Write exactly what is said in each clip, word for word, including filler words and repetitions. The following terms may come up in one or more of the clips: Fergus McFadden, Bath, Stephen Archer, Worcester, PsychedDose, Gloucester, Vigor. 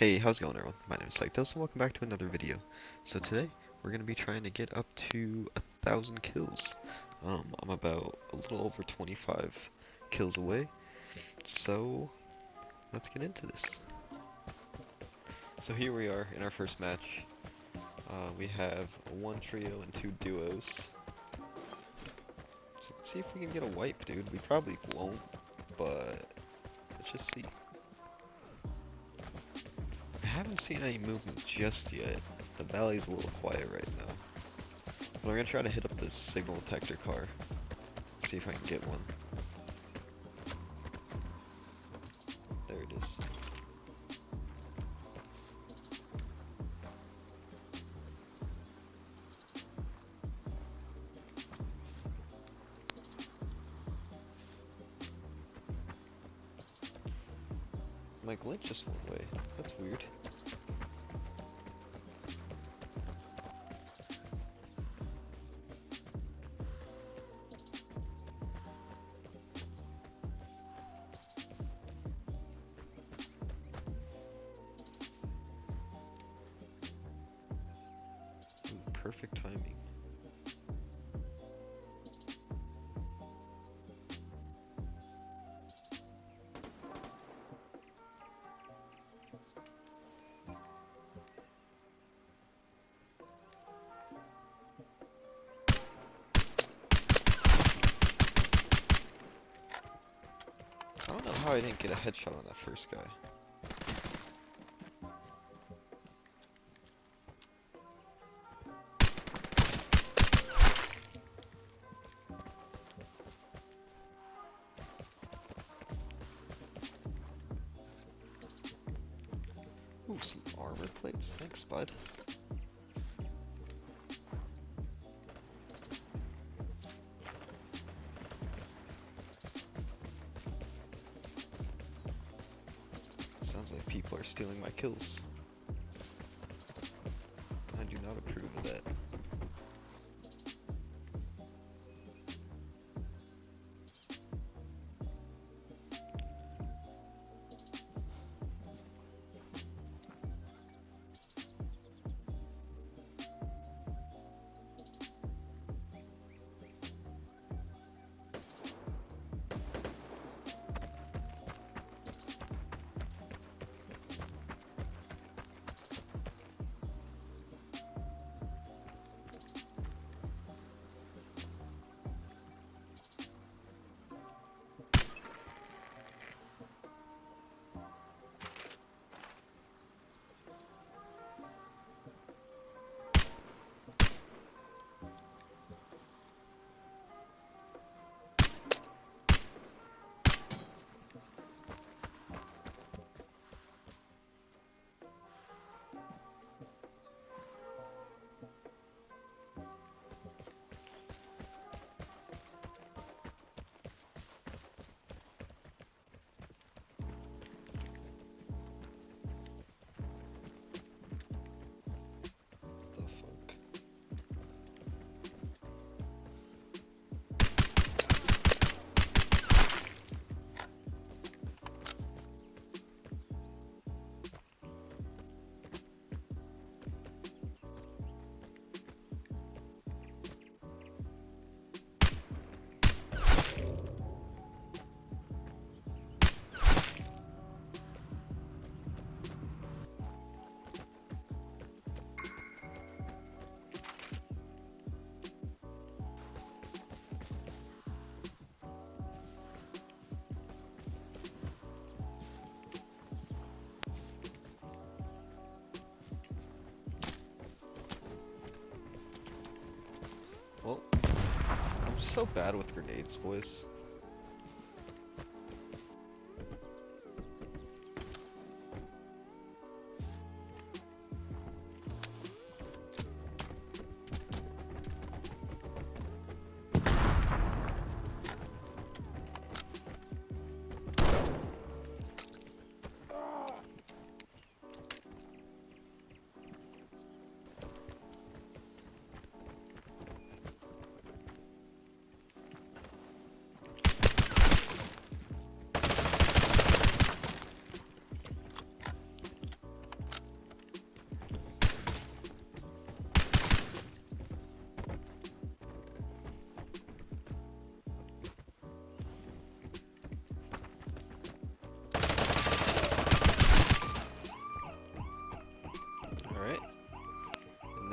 Hey, how's it going everyone? My name is PsychedDose and welcome back to another video. So today, we're going to be trying to get up to a thousand kills. Um, I'm about a little over twenty-five kills away, so let's get into this. So here we are in our first match. Uh, we have one trio and two duos. So let's see if we can get a wipe, dude. We probably won't, but let's just see. I haven't seen any movement just yet. The valley's a little quiet right now. But I'm gonna try to hit up this signal detector car. See if I can get one. There it is. My glitch just went away. That's weird. Perfect timing. I don't know how I didn't get a headshot on that first guy. Ooh, some armor plates. Thanks, bud. Sounds like people are stealing my kills. I do not approve of that. Well, I'm just so bad with grenades, boys.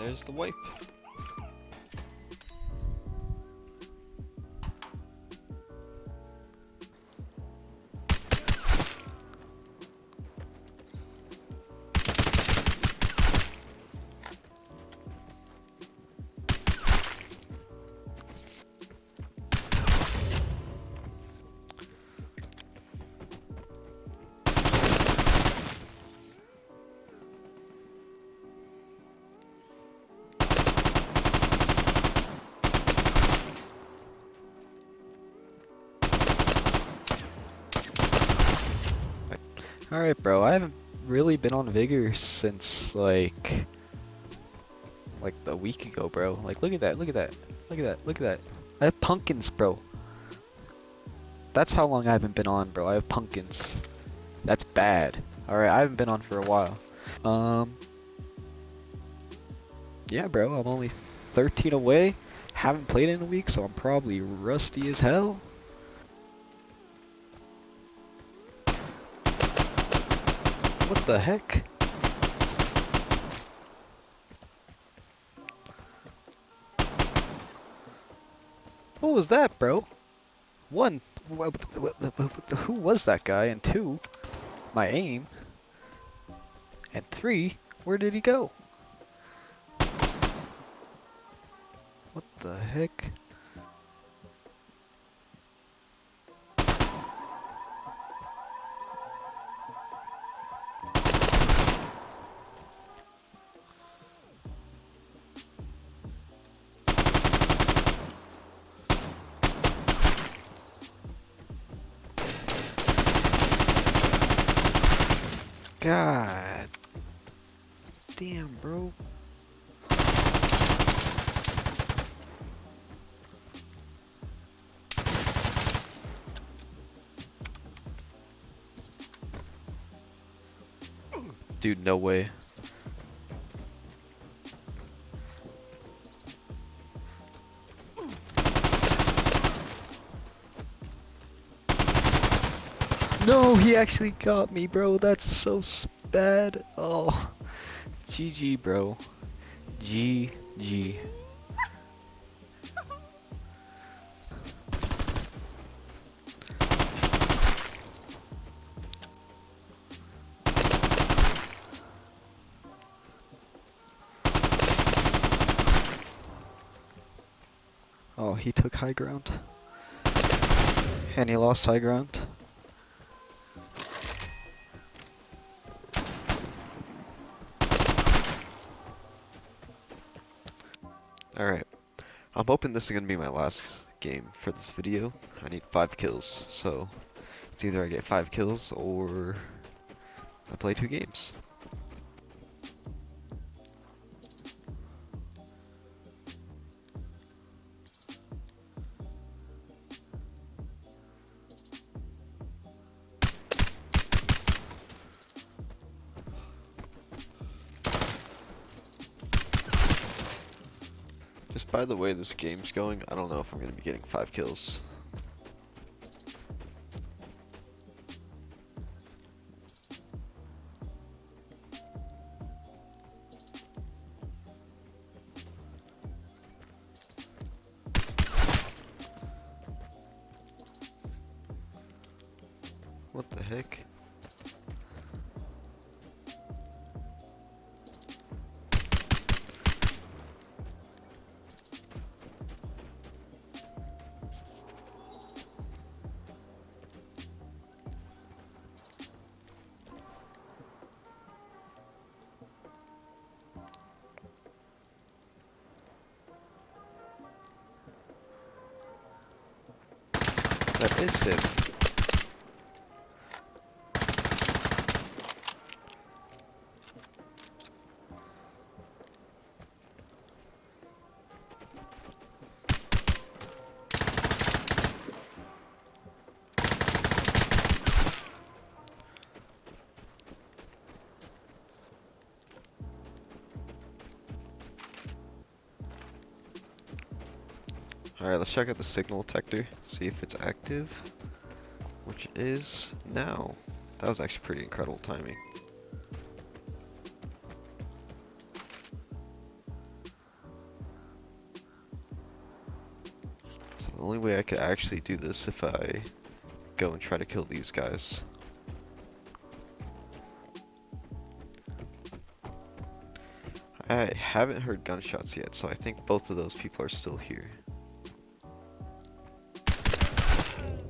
There's the wipe. Alright bro, I haven't really been on Vigor since like like a week ago, bro. Like look at that, look at that, look at that, look at that. I have pumpkins, bro. That's how long I haven't been on, bro. I have pumpkins. That's bad. Alright, I haven't been on for a while. Um Yeah bro, I'm only thirteen away. Haven't played in a week, so I'm probably rusty as hell. What the heck? What was that, bro? One, what, what, what, what, who was that guy? And two, my aim. And three, where did he go? What the heck? God damn, bro. Dude, no way. No, he actually got me, bro. That's so bad. Oh, G G, bro. G G. Oh, he took high ground. And he lost high ground. Alright, I'm hoping this is going to be my last game for this video. I need five kills, so it's either I get five kills or I play two games. Just by the way this game's going, I don't know if I'm going to be getting five kills. What the heck? That is him. Alright, let's check out the signal detector, see if it's active, which it is now. That was actually pretty incredible timing. The only way I could actually do this if I go and try to kill these guys. I haven't heard gunshots yet, so I think both of those people are still here.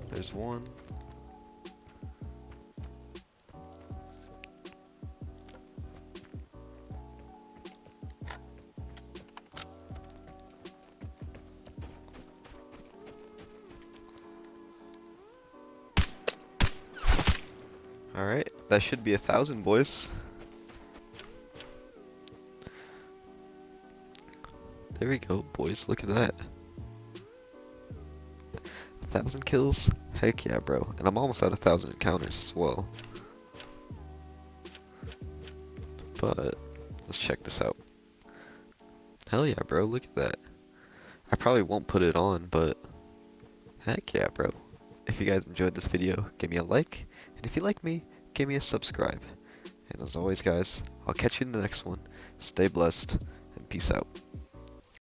There's one. Alright, that should be a thousand, boys. There we go, boys, look at that. A thousand kills? Heck yeah, bro. And I'm almost at a thousand encounters as well. But let's check this out. Hell yeah, bro, look at that. I probably won't put it on, but heck yeah, bro. If you guys enjoyed this video, give me a like. And if you like me, give me a subscribe. And as always, guys, I'll catch you in the next one. Stay blessed, and peace out.